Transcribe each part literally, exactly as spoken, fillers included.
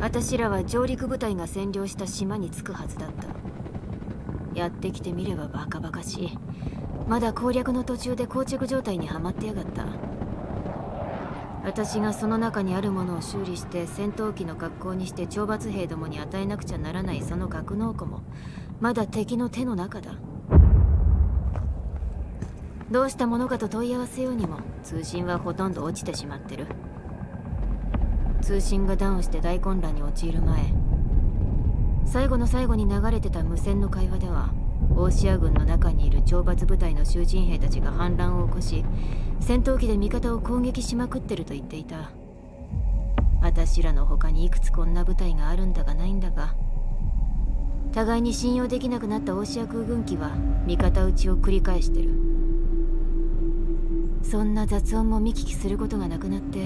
私らは上陸部隊が占領した島に着くはずだった。やってきてみればバカバカしい。まだ攻略の途中で膠着状態にはまってやがった。私がその中にあるものを修理して戦闘機の格好にして懲罰兵どもに与えなくちゃならないその格納庫もまだ敵の手の中だ。どうしたものかと問い合わせようにも通信はほとんど落ちてしまってる。通信がダウンして大混乱に陥る前、最後の最後に流れてた無線の会話では、大シア軍の中にいる懲罰部隊の囚人兵たちが反乱を起こし、戦闘機で味方を攻撃しまくってると言っていた。私らの他にいくつこんな部隊があるんだかないんだか。互いに信用できなくなった大シア空軍機は味方撃ちを繰り返してる。そんな雑音も見聞きすることがなくなって、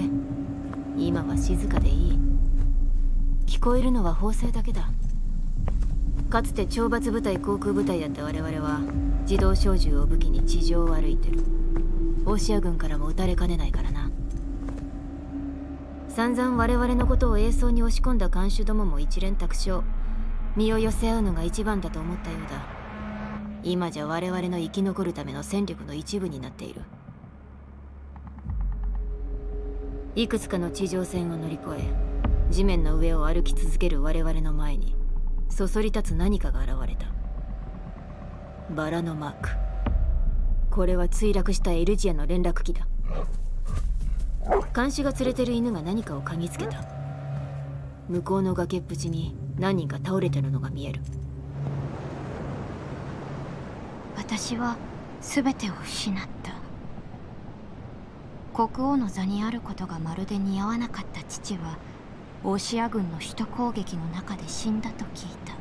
今は静かでいい。聞こえるのは砲声だけだ。かつて懲罰部隊航空部隊だった我々は自動小銃を武器に地上を歩いてる。オシア軍からも撃たれかねないからな。散々我々のことを鋭相に押し込んだ看守どもも一連卓勝、身を寄せ合うのが一番だと思ったようだ。今じゃ我々の生き残るための戦力の一部になっている。いくつかの地上戦を乗り越え、地面の上を歩き続ける我々の前に、そそり立つ何かが現れた。バラのマーク。これは墜落したエルジアの連絡機だ。監視が連れてる犬が何かを嗅ぎつけた。向こうの崖っぷちに何人か倒れてるのが見える。私は全てを失った。国王の座にあることがまるで似合わなかった父は、オシア軍の首都攻撃の中で死んだと聞いた。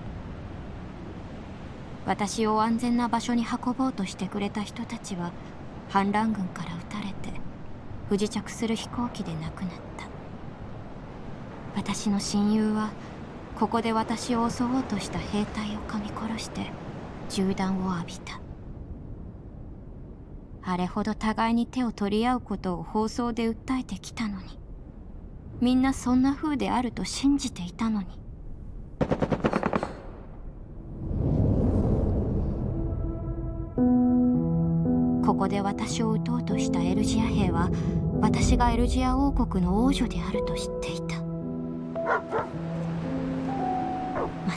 私を安全な場所に運ぼうとしてくれた人たちは、反乱軍から撃たれて、不時着する飛行機で亡くなった。私の親友は、ここで私を襲おうとした兵隊を噛み殺して、銃弾を浴びた。あれほど互いに手を取り合うことを放送で訴えてきたのに、みんなそんな風であると信じていたのに。ここで私を撃とうとしたエルジア兵は、私がエルジア王国の王女であると知っていた。ま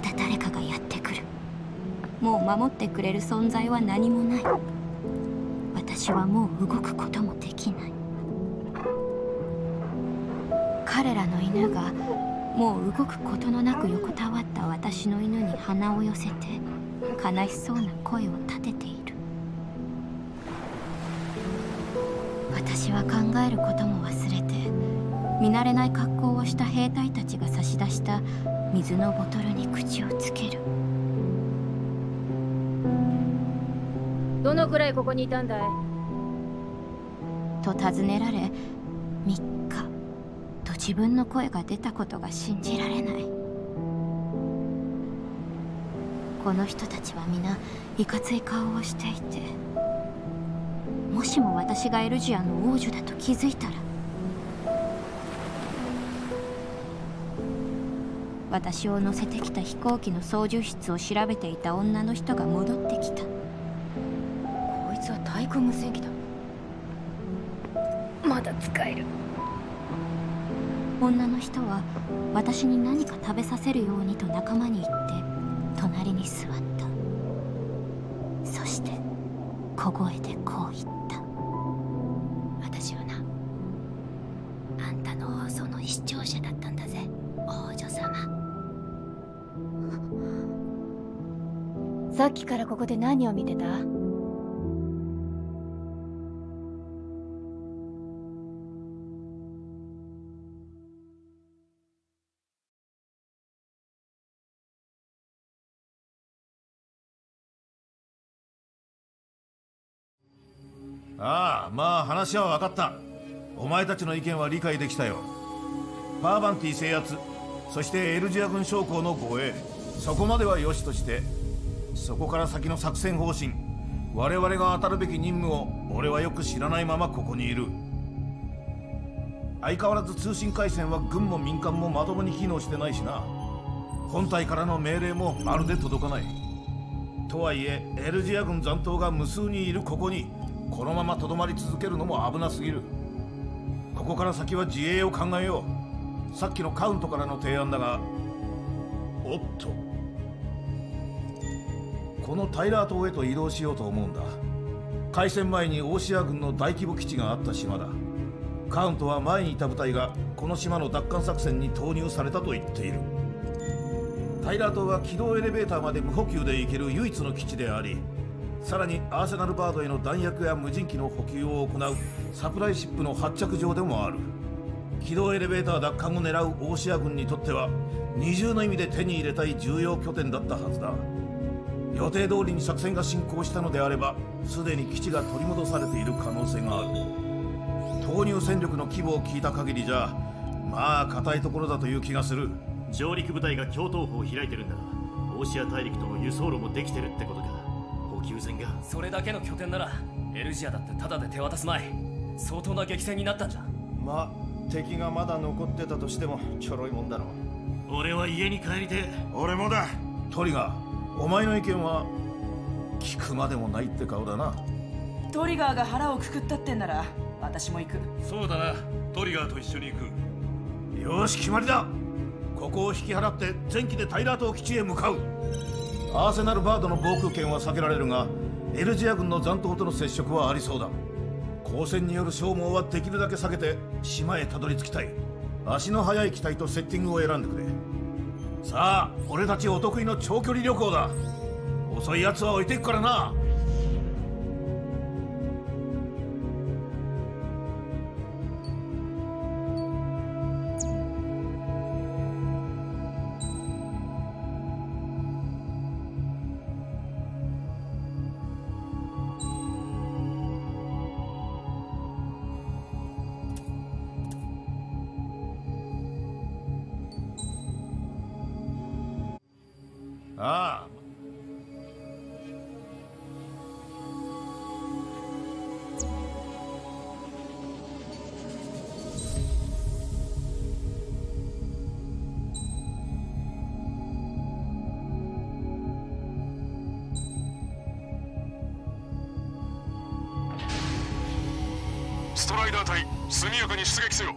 た誰かがやってくる。もう守ってくれる存在は何もない。私はもう動くこともできない。彼らの犬がもう動くことのなく横たわった私の犬に鼻を寄せて悲しそうな声を立てている。私は考えることも忘れて、見慣れない格好をした兵隊たちが差し出した水のボトルに口をつける。どのくらいここにいたんだいと尋ねられ、みっかと自分の声が出たことが信じられない。この人たちは皆いかつい顔をしていて、もしも私がエルジアの王女だと気づいたら、私を乗せてきた飛行機の操縦室を調べていた女の人が戻ってきた。対空無線機だ。まだ使える。女の人は私に何か食べさせるようにと仲間に言って隣に座った。そして小声でこう言った。私はな、あんたの放送の視聴者だったんだぜ、王女様。さっきからここで何を見てた？ああ、まあ話は分かった。お前たちの意見は理解できたよ。パーバンティ制圧、そしてエルジア軍将校の護衛、そこまではよしとして、そこから先の作戦方針、我々が当たるべき任務を俺はよく知らないままここにいる。相変わらず通信回線は軍も民間もまともに機能してないしな。本体からの命令もまるで届かない。とはいえエルジア軍残党が無数にいるここにこのままとどまり続けるのも危なすぎる。ここから先は自衛を考えよう。さっきのカウントからの提案だが、おっと、このタイラー島へと移動しようと思うんだ。開戦前にオーシア軍の大規模基地があった島だ。カウントは前にいた部隊がこの島の奪還作戦に投入されたと言っている。タイラー島は軌道エレベーターまで無補給で行ける唯一の基地であり、さらにアーセナルバードへの弾薬や無人機の補給を行うサプライシップの発着場でもある。軌道エレベーター奪還を狙うオーシア軍にとっては二重の意味で手に入れたい重要拠点だったはずだ。予定通りに作戦が進行したのであれば、すでに基地が取り戻されている可能性がある。投入戦力の規模を聞いた限りじゃ、まあ硬いところだという気がする。上陸部隊が橋東方を開いてるんだ。オーシア大陸との輸送路もできてるってことか。補給船がそれだけの拠点ならエルジアだってタダで手渡すまい。相当な激戦になったんじゃ。まあ敵がまだ残ってたとしてもちょろいもんだろう。俺は家に帰りて。俺もだ。トリガー、お前の意見は聞くまでもないって顔だな。トリガーが腹をくくったってんなら私も行く。そうだな、トリガーと一緒に行く。よし、決まりだ。ここを引き払って前期でタイラー島基地へ向かう。アーセナルバードの防空圏は避けられるが、エルジア軍の残党との接触はありそうだ。交戦による消耗はできるだけ避けて島へたどり着きたい。足の速い機体とセッティングを選んでくれ。さあ、俺たちお得意の長距離旅行だ。遅いやつは置いていくからな。ああ、ストライダー隊、速やかに出撃せよ。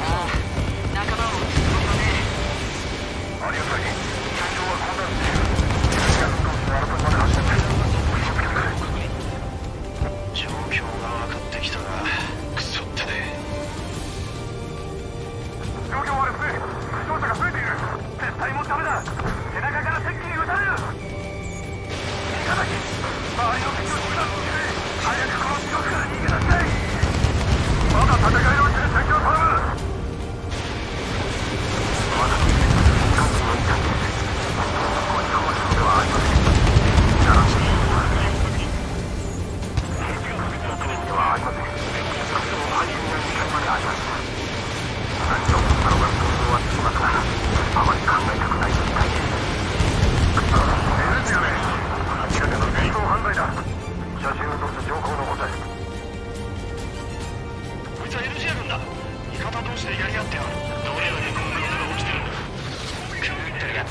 ああ、仲間を撃つことね。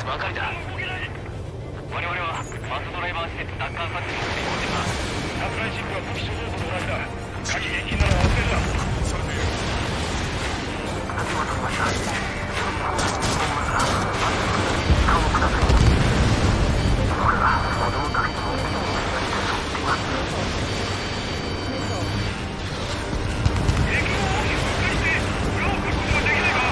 ばかりだ。我々はバスドライバー施設奪還作戦に取り込んでいます。サプライシップは武器所蔵庫の裏だ。火器撃沈なら忘れるな。それで足元を待ち合わせて顔をください。これは歩道だけの目の下に襲っています。影響を大きく分解して裏を取ることができないか。あ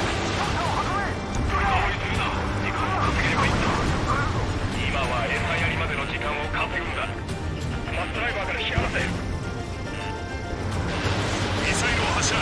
おりするな。時間を稼げればいいんだ。今はエサやりまでの時間を稼ぐんだ。バスドライバーから引き離せ。ミサイルを発射。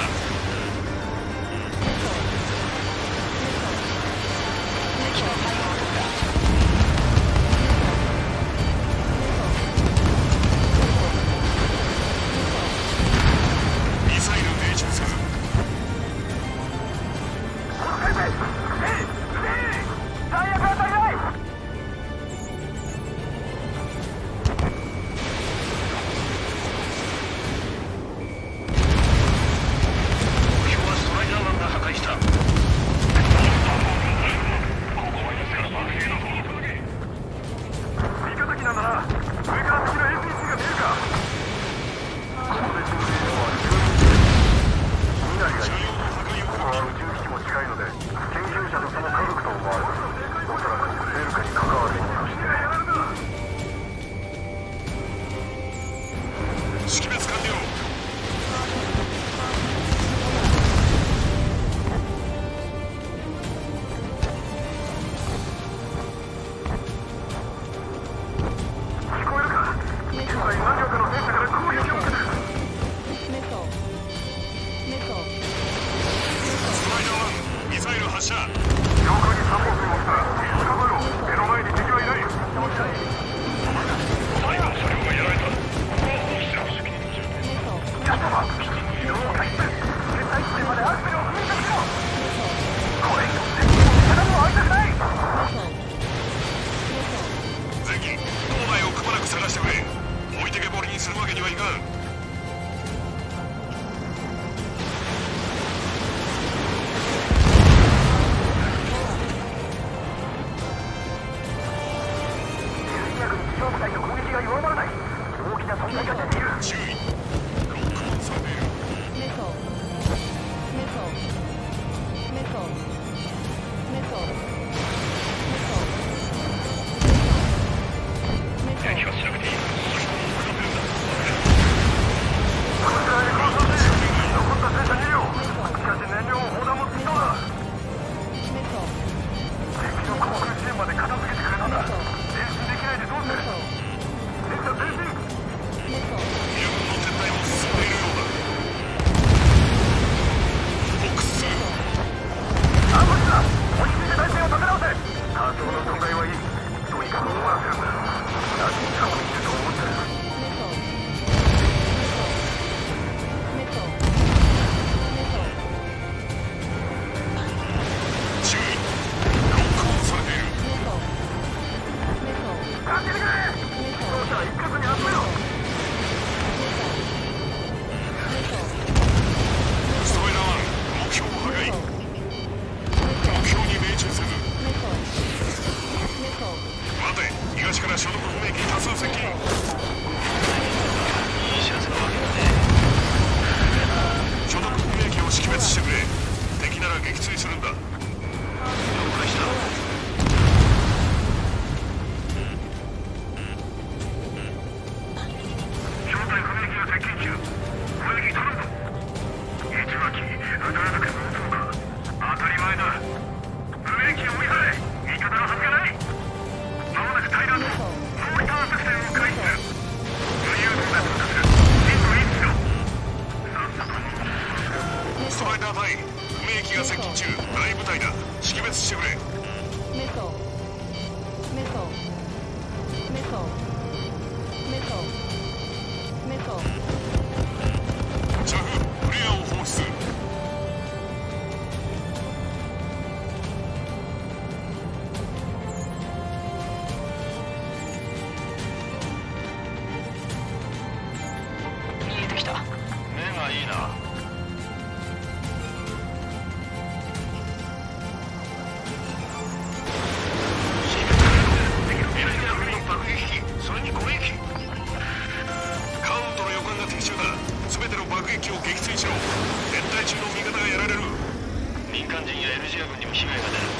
ルジア軍にも被害が出る。この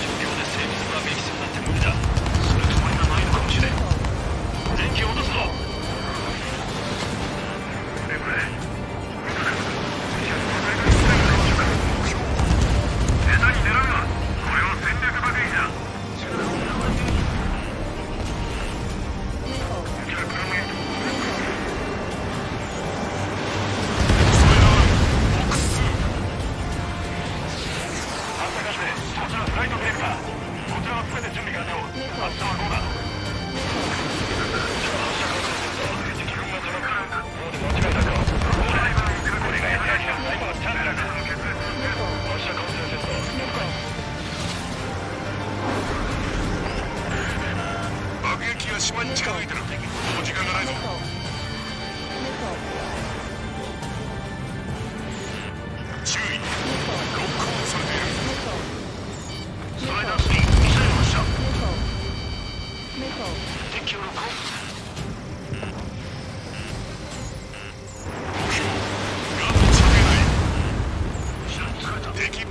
状況で精密爆撃するなんて無理だ。それとも今ないのかもしれん。電気を落とすぞ。これぐらい島に近づいてる。もう時間がないぞ。注意、ロックオンされている。スライダースピンミサイル発射。敵機をロックオン。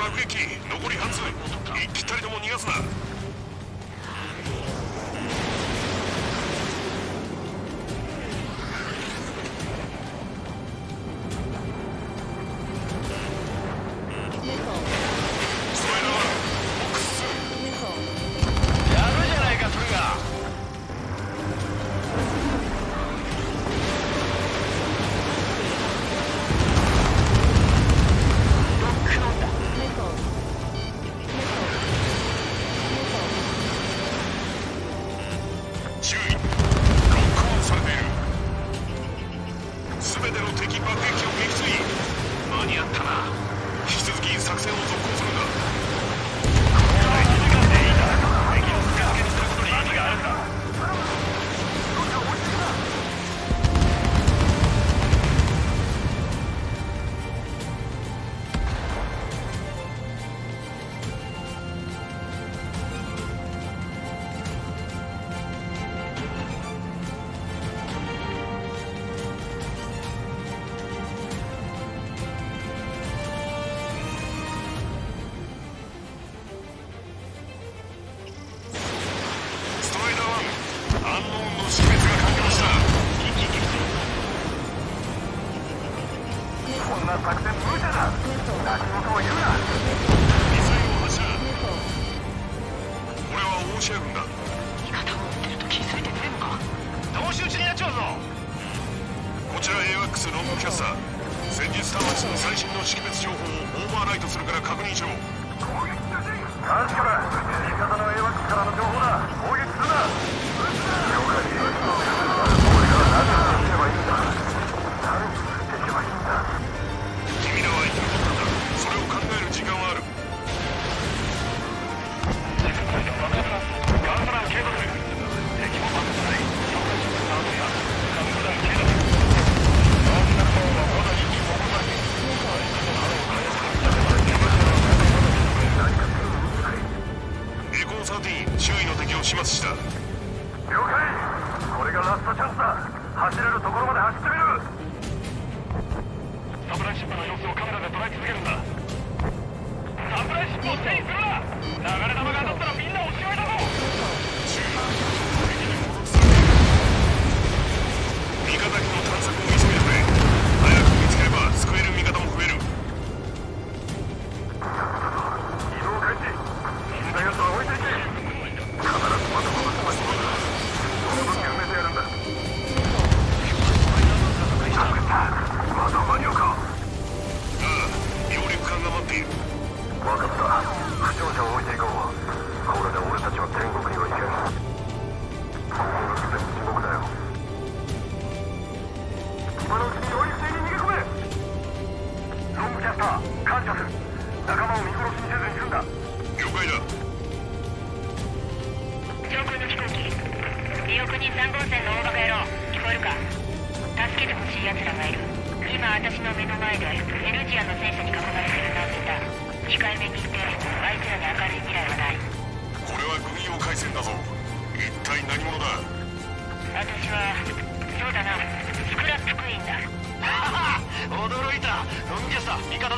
驚いた。ロンギャスだ、味方だ。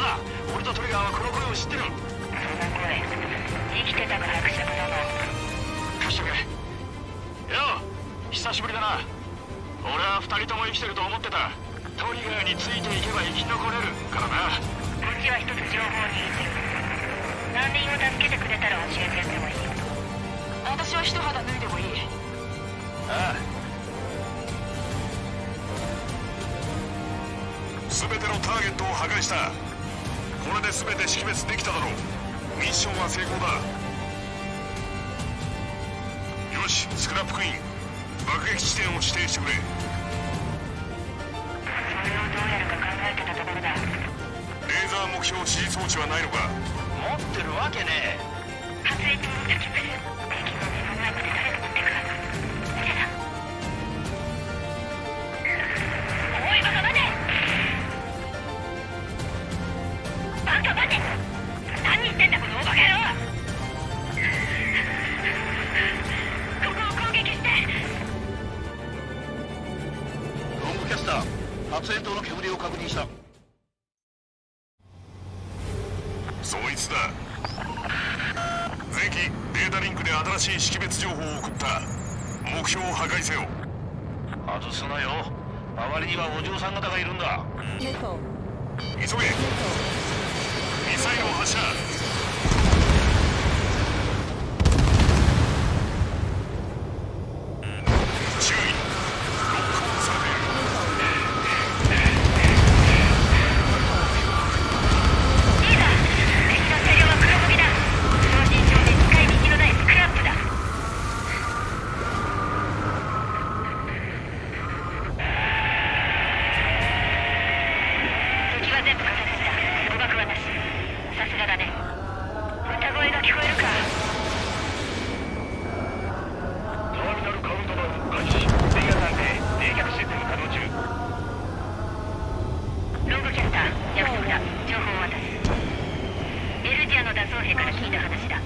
俺とトリガーはこの声を知ってる。い。生きてたから伯爵だな。貸してくれ。よう、久しぶりだな。俺は二人とも生きてると思ってた。トリガーについていけば生き残れるからな。こっちは一つ情報にいる。難民を助けてくれたら教えてやってもいい。私は一肌脱いでもいい。ああ。全てのターゲットを破壊した。これで全て識別できただろう。ミッションは成功だ。よし、スクラップクイーン、爆撃地点を指定してくれ。それをどうやるか考えてたところだ。レーザー目標指示装置はないのか。持ってるわけねえ。発煙筒を突き崩す。敵の目の前まで誰が持ってくか。見てた。おい、バカ、待て。バカ待て。何言ってんだこの大バカ野郎。ここを攻撃して。ロングキャスター、発煙筒の煙を確認した。そいつだ。前期データリンクで新しい識別情報を送った。目標を破壊せよ。外すなよ。周りにはお嬢さん方がいるんだ。急げ。ミサイルを発射。注意、ロックオンされている。リーダー、敵の車両は黒焦げだ。正真正銘使い道のないスクラップだ。敵は全部片手。さすがだね。歌声が聞こえるか。ターミナルカウントダウン開始。レイヤー探偵、冷却システム稼働中。ロングキャスター、約束だ。情報を渡す。エルディアの脱走兵から聞いた話だ。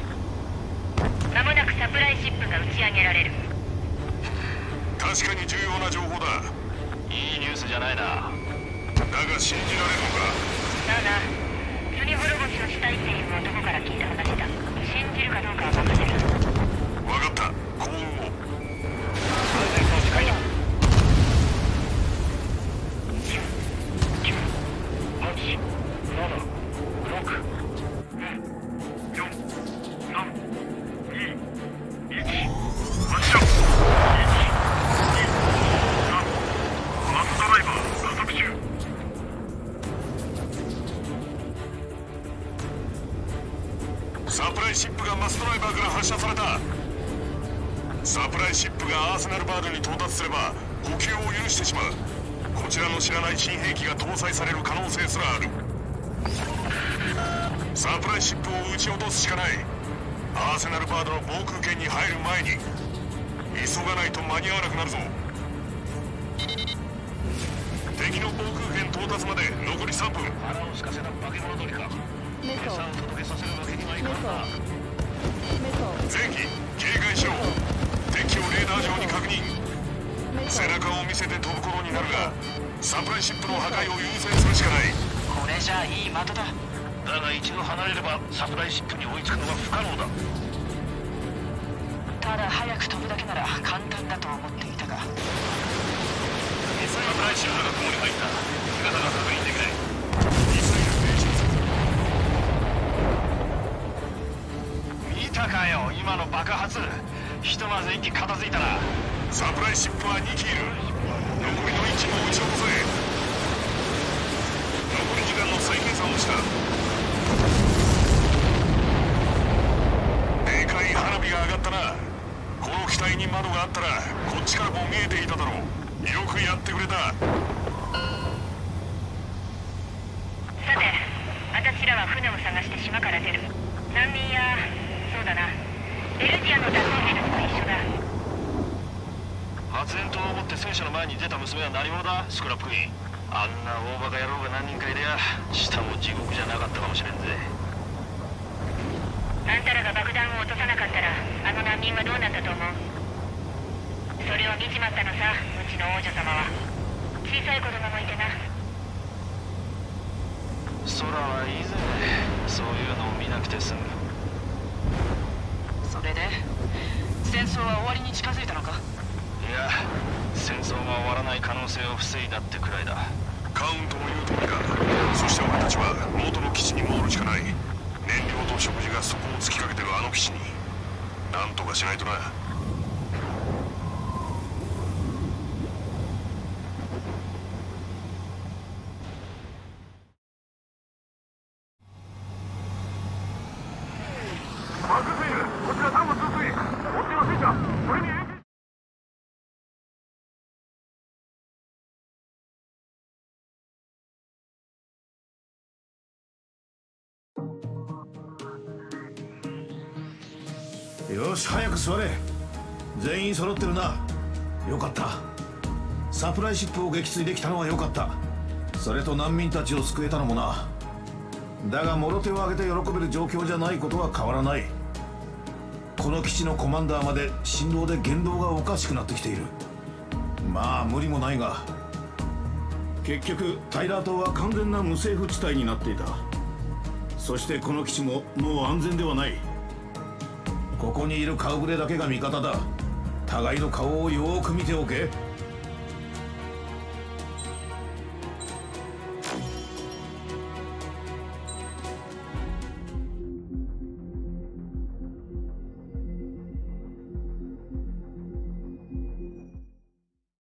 間もなくサプライシップが打ち上げられる。確かに重要な情報だ。いいニュースじゃないな。だが信じられるのか。だな。スニホロボスをしたいっていう男から聞いた話だ。信じるかどうかは任せる。わかった。幸運を。安全装置解除。きゅうはちななろくごよんさんにいちいち発射。いちにさんマスドライバー加速中。サプライシップがマスドライバーから発射された。サプライシップがアーセナルバードに到達すれば補給を許してしまう。こちらの知らない新兵器が搭載される可能性すらある。サプライシップを撃ち落とすしかない。アーセナルバードの防空圏に入る前に急がないと間に合わなくなるぞ。敵の防空圏到達まで残りさんぷん。腹を空かせた化け物鳥か。餌を届けさせるわけにはいかんな。前期警戒しろ。敵をレーダー上に確認。背中を見せて飛ぶ頃になるがサプライシップの破壊を優先するしかない。これじゃいい的だ。だが一度離れればサプライシップに追いつくのは不可能だ。ただ早く飛ぶだけなら簡単だと思っていたが。サプライシップが雲に入った。姿が確認できない。だかよ、今の爆発。ひとまずいっ機片付いたな。サプライシップはにきいる。残りのいっ機も撃ち起こせ。残り時間の再計算をした。でかい花火が上がったな。この機体に窓があったらこっちからも見えていただろう。よくやってくれた。さて、私らは船を探して島から出る。難民やそうだな、エルディアの脱走兵たちと一緒だ。発煙筒を持って戦車の前に出た娘は何者だ、スクラップクイーン。あんな大バカ野郎が何人かいりゃ下も地獄じゃなかったかもしれんぜ。あんたらが爆弾を落とさなかったらあの難民はどうなったと思う。それを見ちまったのさ、うちの王女様は。小さい子供もいてな。空はいいぜ、そういうのを見なくて済む。それで戦争は終わりに近づいたのか？いや、戦争が終わらない可能性を防いだってくらいだ。カウントも言う通りだ。そして俺たちは元の基地に戻るしかない。燃料と食事がそこを突きかけてるあの基地になんとかしないとな。よし、早く座れ。全員揃ってるな。よかった。サプライシップを撃墜できたのはよかった。それと難民たちを救えたのもな。だがもろ手を挙げて喜べる状況じゃないことは変わらない。この基地のコマンダーまで振動で言動がおかしくなってきている。まあ無理もないが、結局タイラー島は完全な無政府地帯になっていた。そしてこの基地ももう安全ではない。ここにいる顔ぶれだけが味方だ。互いの顔をよーく見ておけ。